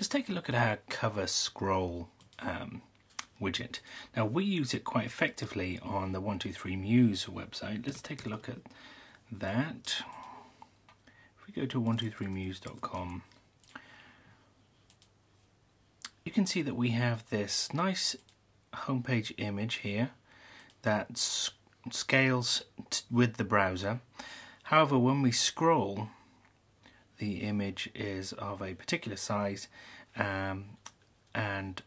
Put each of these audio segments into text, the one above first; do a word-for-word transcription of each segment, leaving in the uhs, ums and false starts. let's take a look at our cover scroll um, widget. Now we use it quite effectively on the one two three Muse website. Let's take a look at that. If we go to one two three muse dot com, you can see that we have this nice homepage image here that scales with the browser. However, when we scroll, the image is of a particular size um, and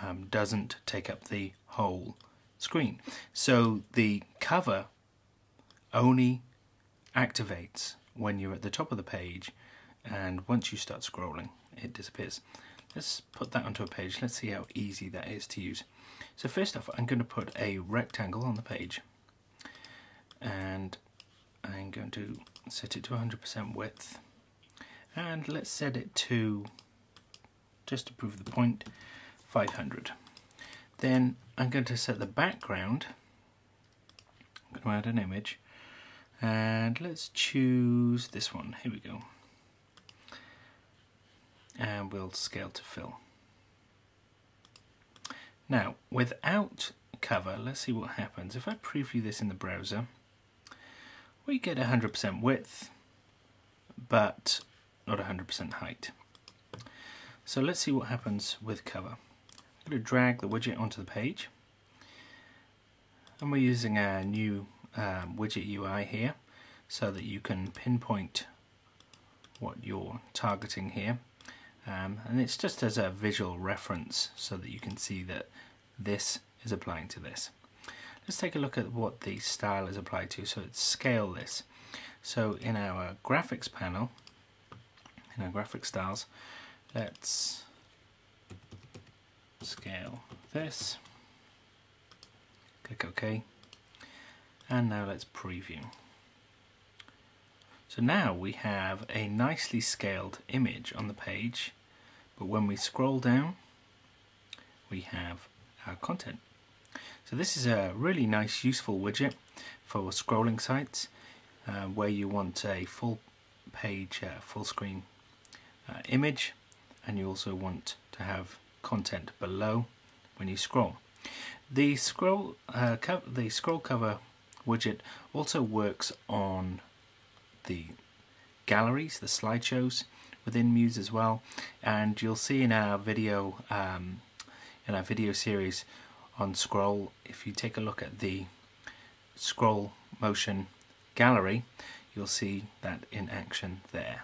um, doesn't take up the whole screen. So the cover only activates when you're at the top of the page, and once you start scrolling, it disappears. Let's put that onto a page. Let's see how easy that is to use. So first off, I'm going to put a rectangle on the page, and I'm going to set it to one hundred percent width, and let's set it to, just to prove the point, five hundred. Then I'm going to set the background. I'm going to add an image, and let's choose this one. Here we go. And we'll scale to fill. Now, without cover, let's see what happens. If I preview this in the browser, we get one hundred percent width, but not one hundred percent height. So let's see what happens with cover. I'm going to drag the widget onto the page, and we're using our new um, widget U I here, so that you can pinpoint what you're targeting here. Um, and it's just as a visual reference so that you can see that this is applying to this. Let's take a look at what the style is applied to. So it's scale this. So in our graphics panel, in our graphic styles, let's scale this. Click OK. And now let's preview. So now we have a nicely scaled image on the page, but when we scroll down, we have our content. So this is a really nice, useful widget for scrolling sites uh, where you want a full page, uh, full screen uh, image, and you also want to have content below when you scroll. The scroll, uh, co the scroll cover widget also works on the galleries, the slideshows within Muse as well, and you'll see in our video um, in our video series on scroll, if you take a look at the scroll motion gallery, you'll see that in action there.